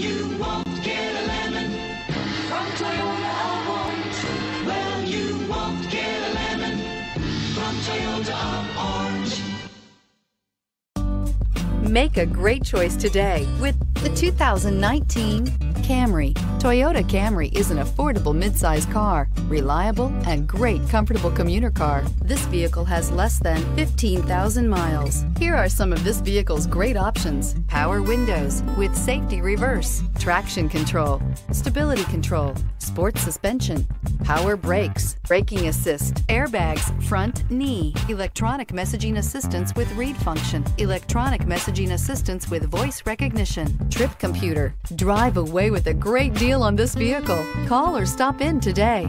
you won't get a lemon from Toyota of Orange. Well, you won't get a lemon from Toyota of Orange. Make a great choice today with the 2019 Camry. Toyota Camry is an affordable midsize car, reliable and great comfortable commuter car. This vehicle has less than 15,000 miles. Here are some of this vehicle's great options: power windows with safety reverse, traction control, stability control, sports suspension, power brakes, braking assist, airbags, front knee, electronic messaging assistance with read function, electronic messaging assistance with voice recognition, trip computer. Drive away with a great deal on this vehicle. Call or stop in today.